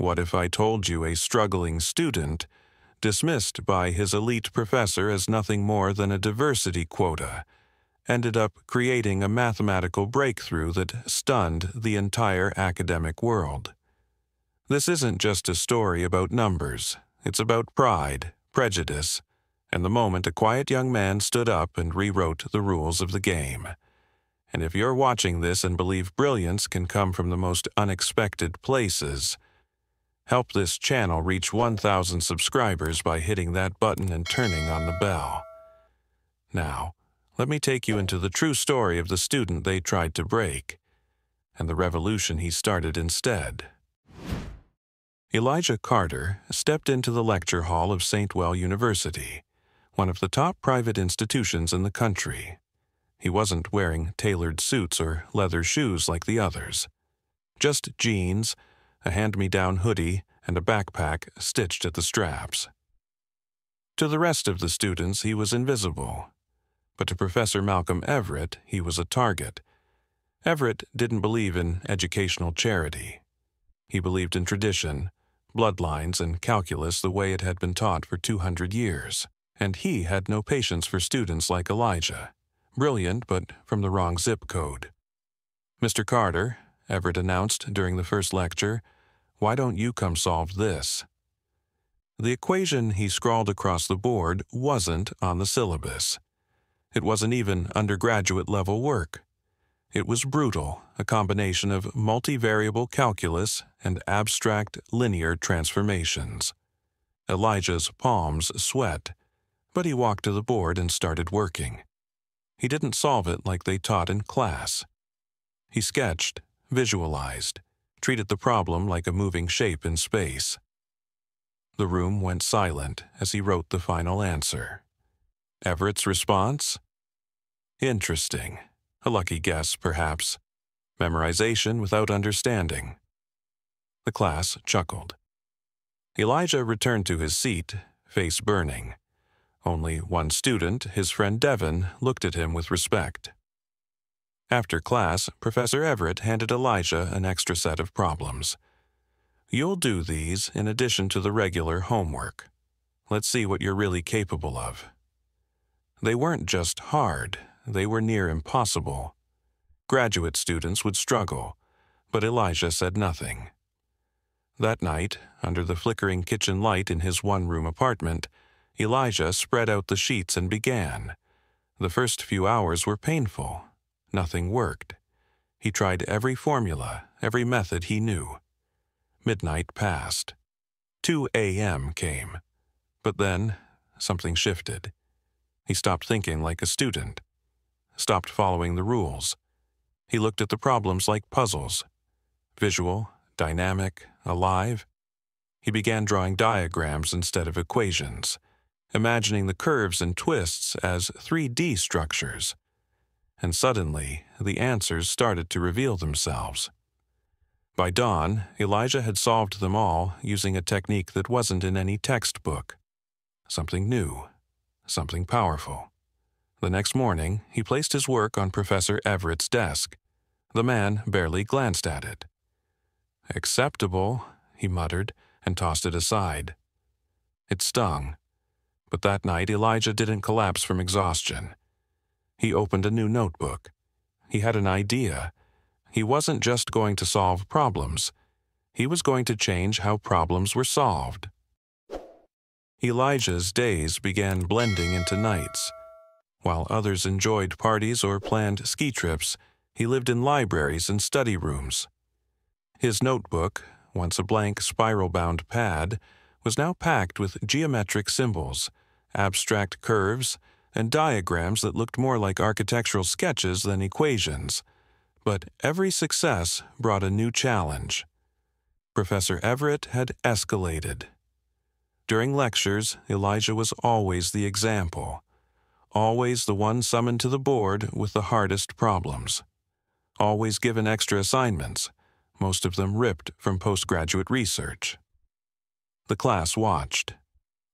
What if I told you a struggling student, dismissed by his elite professor as nothing more than a diversity quota, ended up creating a mathematical breakthrough that stunned the entire academic world? This isn't just a story about numbers. It's about pride, prejudice, and the moment a quiet young man stood up and rewrote the rules of the game. And if you're watching this and believe brilliance can come from the most unexpected places, help this channel reach 1,000 subscribers by hitting that button and turning on the bell. Now, let me take you into the true story of the student they tried to break, and the revolution he started instead. Elijah Carter stepped into the lecture hall of Saintwell University, one of the top private institutions in the country. He wasn't wearing tailored suits or leather shoes like the others. Just jeans, a hand-me-down hoodie, and a backpack stitched at the straps. To the rest of the students, he was invisible. But to Professor Malcolm Everett, he was a target. Everett didn't believe in educational charity. He believed in tradition, bloodlines, and calculus the way it had been taught for 200 years, and he had no patience for students like Elijah, brilliant but from the wrong zip code. "Mr. Carter," Everett announced during the first lecture, "why don't you come solve this?" The equation he scrawled across the board wasn't on the syllabus. It wasn't even undergraduate-level work. It was brutal, a combination of multivariable calculus and abstract linear transformations. Elijah's palms sweat, but he walked to the board and started working. He didn't solve it like they taught in class. He sketched, visualized, treated the problem like a moving shape in space. The room went silent as he wrote the final answer. Everett's response? Interesting. A lucky guess, perhaps. Memorization without understanding. The class chuckled. Elijah returned to his seat, face burning. Only one student, his friend Devin, looked at him with respect. After class, Professor Everett handed Elijah an extra set of problems. "You'll do these in addition to the regular homework. Let's see what you're really capable of." They weren't just hard, they were near impossible. Graduate students would struggle, but Elijah said nothing. That night, under the flickering kitchen light in his one-room apartment, Elijah spread out the sheets and began. The first few hours were painful. Nothing worked. He tried every formula, every method he knew. Midnight passed. 2 a.m. came. But then, something shifted. He stopped thinking like a student, stopped following the rules. He looked at the problems like puzzles, visual, dynamic, alive. He began drawing diagrams instead of equations, imagining the curves and twists as 3D structures. And suddenly, the answers started to reveal themselves. By dawn, Elijah had solved them all using a technique that wasn't in any textbook. Something new, something powerful. The next morning, he placed his work on Professor Everett's desk. The man barely glanced at it. "Acceptable," he muttered, and tossed it aside. It stung. But that night, Elijah didn't collapse from exhaustion. He opened a new notebook. He had an idea. He wasn't just going to solve problems. He was going to change how problems were solved. Elijah's days began blending into nights. While others enjoyed parties or planned ski trips, he lived in libraries and study rooms. His notebook, once a blank spiral-bound pad, was now packed with geometric symbols, abstract curves, and diagrams that looked more like architectural sketches than equations. But every success brought a new challenge. Professor Everett had escalated. During lectures, Elijah was always the example, always the one summoned to the board with the hardest problems, always given extra assignments, most of them ripped from postgraduate research. The class watched.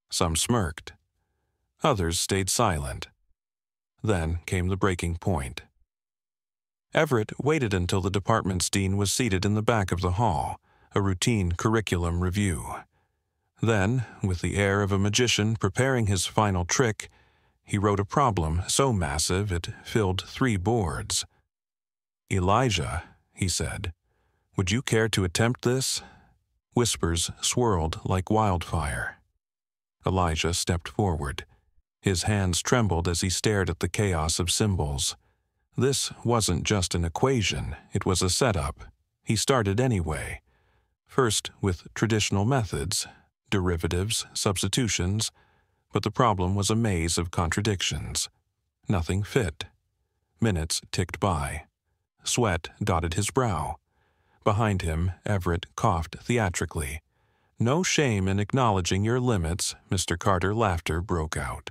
Some smirked. Others stayed silent. Then came the breaking point. Everett waited until the department's dean was seated in the back of the hall, a routine curriculum review. Then, with the air of a magician preparing his final trick, he wrote a problem so massive it filled 3 boards. "Elijah," he said, "would you care to attempt this?" Whispers swirled like wildfire. Elijah stepped forward. His hands trembled as he stared at the chaos of symbols. This wasn't just an equation, it was a setup. He started anyway. First with traditional methods, derivatives, substitutions, but the problem was a maze of contradictions. Nothing fit. Minutes ticked by. Sweat dotted his brow. Behind him, Everett coughed theatrically. "No shame in acknowledging your limits," Mr. Carter. Laughter broke out.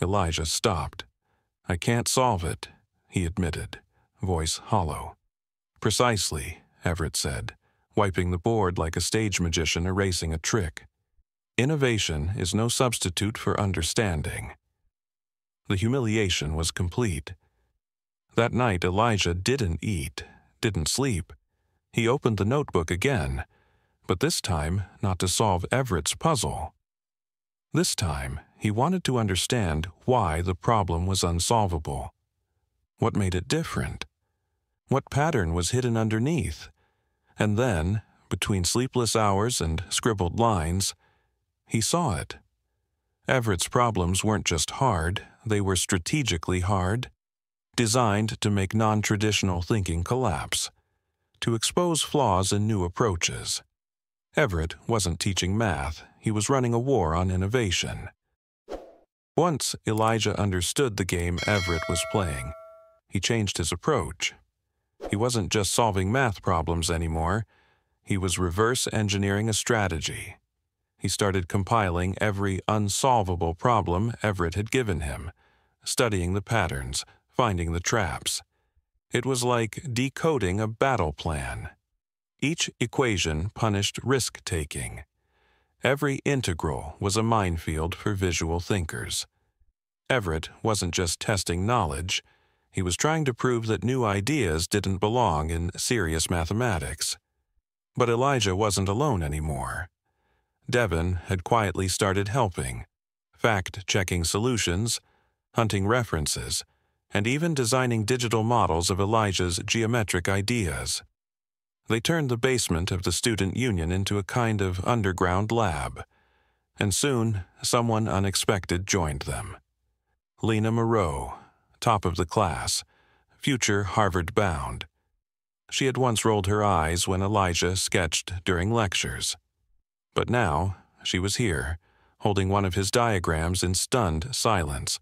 Elijah stopped. "I can't solve it," he admitted, voice hollow. "Precisely," Everett said, wiping the board like a stage magician erasing a trick. "Innovation is no substitute for understanding." The humiliation was complete. That night, Elijah didn't eat, didn't sleep. He opened the notebook again, but this time not to solve Everett's puzzle. This time, he wanted to understand why the problem was unsolvable. What made it different? What pattern was hidden underneath? And then, between sleepless hours and scribbled lines, he saw it. Everett's problems weren't just hard, they were strategically hard, designed to make non-traditional thinking collapse, to expose flaws in new approaches. Everett wasn't teaching math, he was running a war on innovation. Once Elijah understood the game Everett was playing, he changed his approach. He wasn't just solving math problems anymore, he was reverse engineering a strategy. He started compiling every unsolvable problem Everett had given him, studying the patterns, finding the traps. It was like decoding a battle plan. Each equation punished risk-taking. Every integral was a minefield for visual thinkers. Everett wasn't just testing knowledge, he was trying to prove that new ideas didn't belong in serious mathematics. But Elijah wasn't alone anymore. Devin had quietly started helping, fact-checking solutions, hunting references, and even designing digital models of Elijah's geometric ideas. They turned the basement of the student union into a kind of underground lab, and soon someone unexpected joined them. Lena Moreau, top of the class, future Harvard-bound. She had once rolled her eyes when Elijah sketched during lectures. But now she was here, holding one of his diagrams in stunned silence.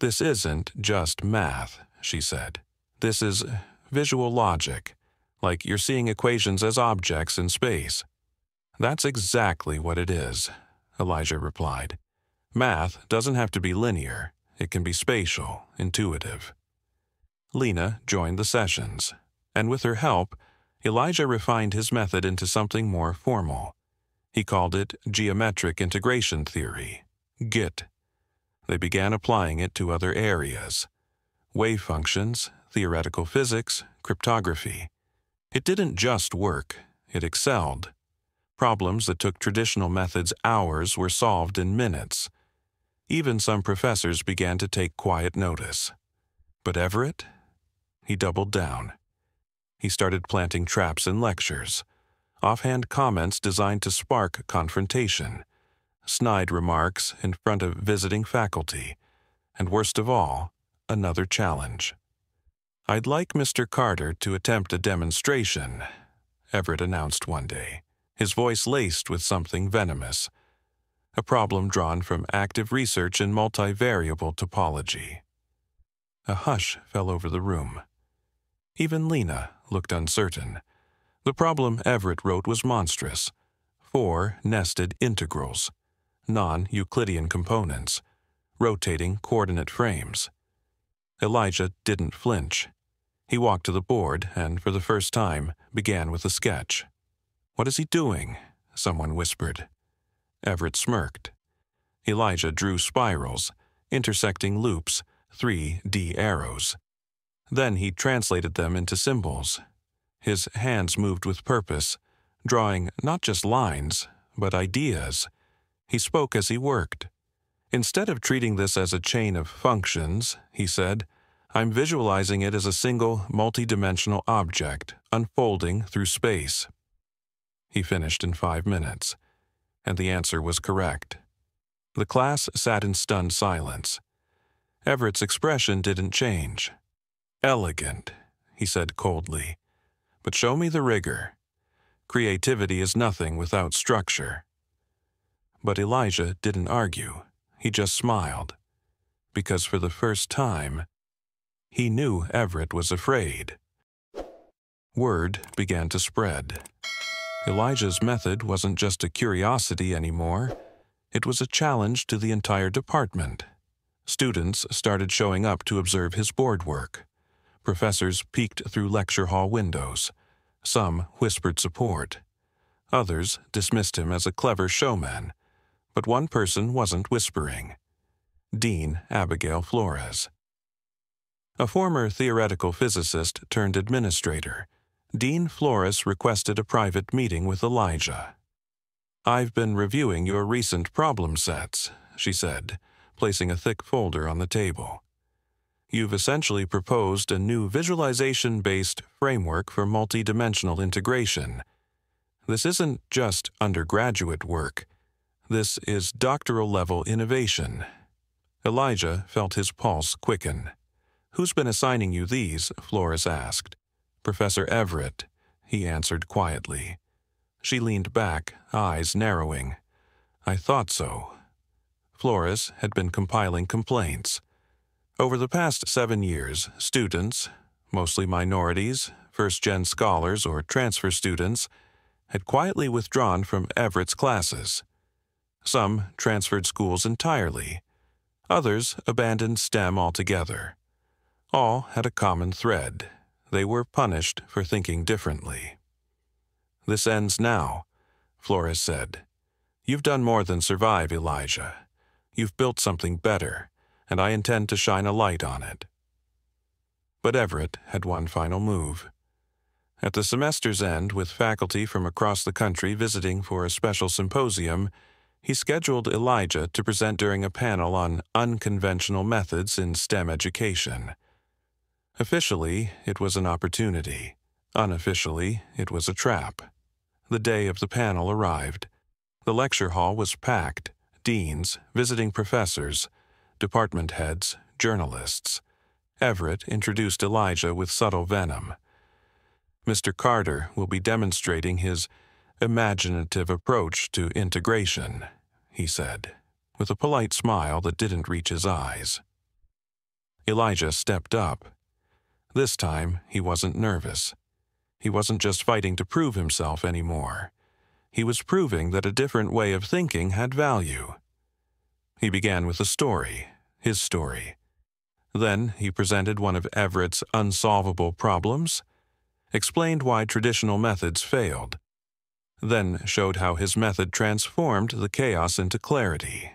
"This isn't just math," she said. "This is visual logic, like you're seeing equations as objects in space." "That's exactly what it is," Elijah replied. "Math doesn't have to be linear. It can be spatial, intuitive." Lena joined the sessions, and with her help, Elijah refined his method into something more formal. He called it Geometric Integration Theory, GIT. They began applying it to other areas: wave functions, theoretical physics, cryptography. It didn't just work, it excelled. Problems that took traditional methods hours were solved in minutes. Even some professors began to take quiet notice. But Everett? He doubled down. He started planting traps in lectures, offhand comments designed to spark confrontation, snide remarks in front of visiting faculty, and worst of all, another challenge. "I'd like Mr. Carter to attempt a demonstration," Everett announced one day, his voice laced with something venomous, a problem drawn from active research in multivariable topology. A hush fell over the room. Even Lena looked uncertain. The problem Everett wrote was monstrous: 4 nested integrals. Non-Euclidean components, rotating coordinate frames. Elijah didn't flinch. He walked to the board and, for the first time, began with a sketch. "What is he doing?" someone whispered. Everett smirked. Elijah drew spirals, intersecting loops, 3D arrows. Then he translated them into symbols. His hands moved with purpose, drawing not just lines, but ideas. He spoke as he worked. Instead of treating this as a chain of functions, he said, I'm visualizing it as a single, multidimensional object, unfolding through space. He finished in 5 minutes, and the answer was correct. The class sat in stunned silence. Everett's expression didn't change. Elegant, he said coldly, but show me the rigor. Creativity is nothing without structure. But Elijah didn't argue, he just smiled, because for the first time, he knew Everett was afraid. Word began to spread. Elijah's method wasn't just a curiosity anymore, it was a challenge to the entire department. Students started showing up to observe his board work. Professors peeked through lecture hall windows. Some whispered support. Others dismissed him as a clever showman, but one person wasn't whispering. Dean Abigail Flores. A former theoretical physicist turned administrator, Dean Flores requested a private meeting with Elijah. I've been reviewing your recent problem sets, she said, placing a thick folder on the table. You've essentially proposed a new visualization-based framework for multidimensional integration. This isn't just undergraduate work. This is doctoral-level innovation. Elijah felt his pulse quicken. Who's been assigning you these? Flores asked. Professor Everett, he answered quietly. She leaned back, eyes narrowing. I thought so. Flores had been compiling complaints. Over the past 7 years, students, mostly minorities, first-gen scholars or transfer students, had quietly withdrawn from Everett's classes. Some transferred schools entirely. Others abandoned STEM altogether. All had a common thread. They were punished for thinking differently. This ends now, Flores said. You've done more than survive, Elijah. You've built something better, and I intend to shine a light on it. But Everett had one final move. At the semester's end, with faculty from across the country visiting for a special symposium, he scheduled Elijah to present during a panel on unconventional methods in STEM education. Officially, it was an opportunity. Unofficially, it was a trap. The day of the panel arrived. The lecture hall was packed. Deans, visiting professors, department heads, journalists. Everett introduced Elijah with subtle venom. Mr. Carter will be demonstrating his imaginative approach to integration, he said, with a polite smile that didn't reach his eyes. Elijah stepped up. This time, he wasn't nervous. He wasn't just fighting to prove himself anymore. He was proving that a different way of thinking had value. He began with a story, his story. Then he presented one of Everett's unsolvable problems, explained why traditional methods failed, then showed how his method transformed the chaos into clarity.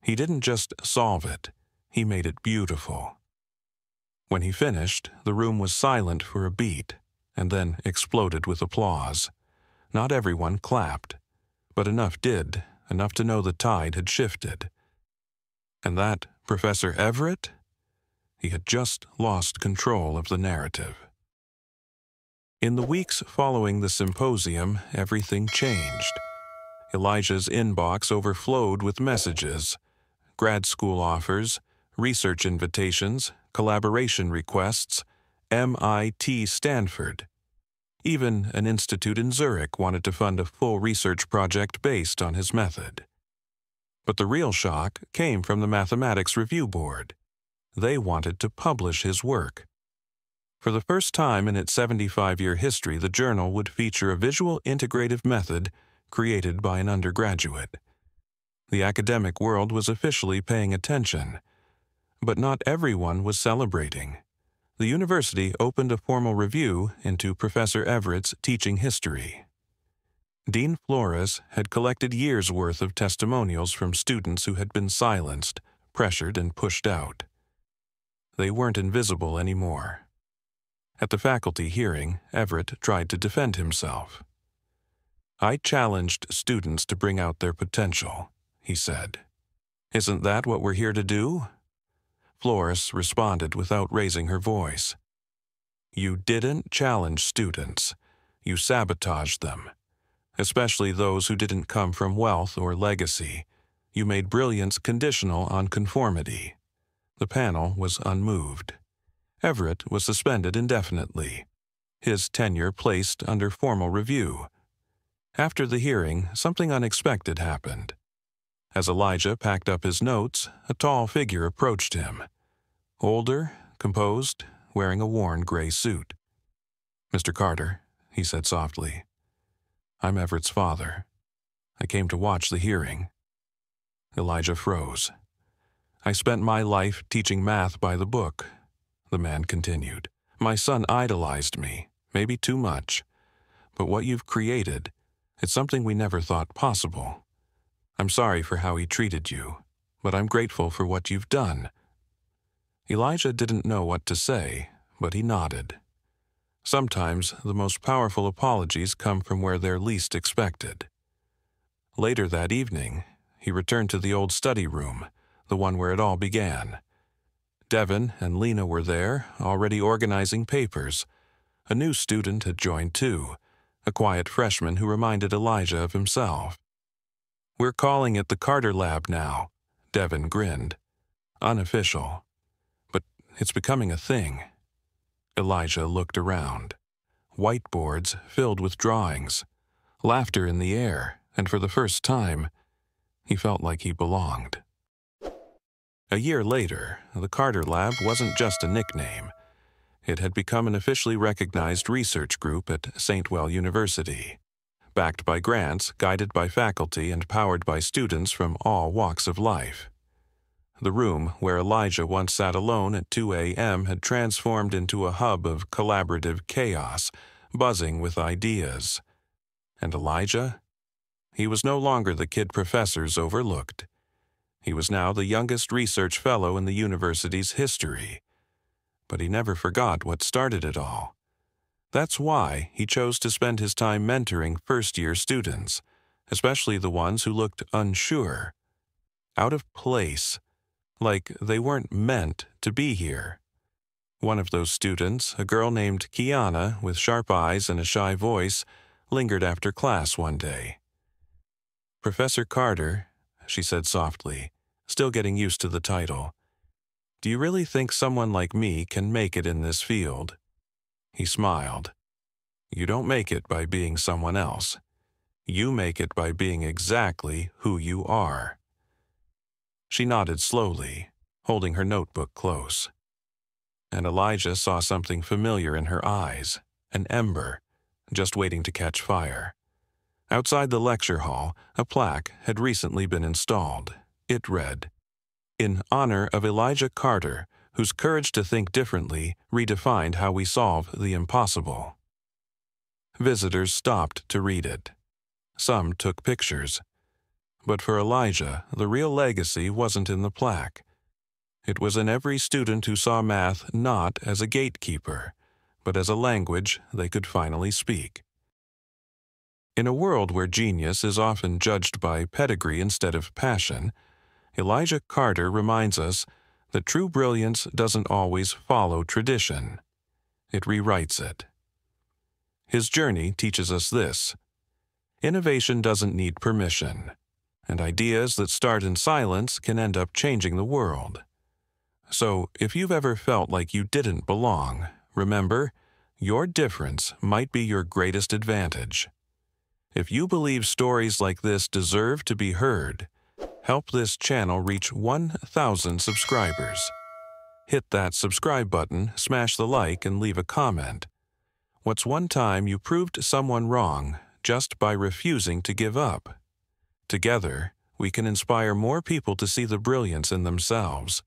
He didn't just solve it, he made it beautiful. When he finished, the room was silent for a beat, and then exploded with applause. Not everyone clapped, but enough did, enough to know the tide had shifted. And that Professor Everett? He had just lost control of the narrative. In the weeks following the symposium, everything changed. Elijah's inbox overflowed with messages, grad school offers, research invitations, collaboration requests, MIT Stanford. Even an institute in Zurich wanted to fund a full research project based on his method. But the real shock came from the Mathematics Review Board. They wanted to publish his work. For the first time in its 75-year history, the journal would feature a visual integrative method created by an undergraduate. The academic world was officially paying attention. But not everyone was celebrating. The university opened a formal review into Professor Everett's teaching history. Dean Flores had collected years' worth of testimonials from students who had been silenced, pressured, and pushed out. They weren't invisible anymore. At the faculty hearing, Everett tried to defend himself. I challenged students to bring out their potential, he said. Isn't that what we're here to do? Flores responded without raising her voice. You didn't challenge students. You sabotaged them, especially those who didn't come from wealth or legacy. You made brilliance conditional on conformity. The panel was unmoved. Everett was suspended indefinitely, his tenure placed under formal review. After the hearing, something unexpected happened. As Elijah packed up his notes, a tall figure approached him. Older, composed, wearing a worn gray suit. Mr. Carter, he said softly, I'm Everett's father. I came to watch the hearing. Elijah froze. I spent my life teaching math by the book, the man continued. My son idolized me, maybe too much. But what you've created, it's something we never thought possible. I'm sorry for how he treated you, but I'm grateful for what you've done. Elijah didn't know what to say, but he nodded. Sometimes the most powerful apologies come from where they're least expected. Later that evening, he returned to the old study room, the one where it all began. Devin and Lena were there, already organizing papers. A new student had joined too, a quiet freshman who reminded Elijah of himself. We're calling it the Carter Lab now, Devin grinned. Unofficial. But it's becoming a thing. Elijah looked around. Whiteboards filled with drawings. Laughter in the air, and for the first time, he felt like he belonged. A year later, the Carter Lab wasn't just a nickname. It had become an officially recognized research group at Saintwell University, backed by grants, guided by faculty, and powered by students from all walks of life. The room where Elijah once sat alone at 2 a.m. had transformed into a hub of collaborative chaos, buzzing with ideas. And Elijah? He was no longer the kid professors overlooked. He was now the youngest research fellow in the university's history. But he never forgot what started it all. That's why he chose to spend his time mentoring first-year students, especially the ones who looked unsure, out of place, like they weren't meant to be here. One of those students, a girl named Kiana with sharp eyes and a shy voice, lingered after class one day. Professor Carter, she said softly, still getting used to the title, do you really think someone like me can make it in this field? He smiled. You don't make it by being someone else. You make it by being exactly who you are. She nodded slowly, holding her notebook close. And Elijah saw something familiar in her eyes, an ember, just waiting to catch fire. Outside the lecture hall, a plaque had recently been installed. It read, in honor of Elijah Carter, whose courage to think differently redefined how we solve the impossible. Visitors stopped to read it. Some took pictures. But for Elijah, the real legacy wasn't in the plaque. It was in every student who saw math not as a gatekeeper, but as a language they could finally speak. In a world where genius is often judged by pedigree instead of passion, Elijah Carter reminds us that true brilliance doesn't always follow tradition. It rewrites it. His journey teaches us this. Innovation doesn't need permission, and ideas that start in silence can end up changing the world. So, if you've ever felt like you didn't belong, remember, your difference might be your greatest advantage. If you believe stories like this deserve to be heard, help this channel reach 1,000 subscribers. Hit that subscribe button, smash the like, and leave a comment. What's one time you proved someone wrong just by refusing to give up? Together, we can inspire more people to see the brilliance in themselves.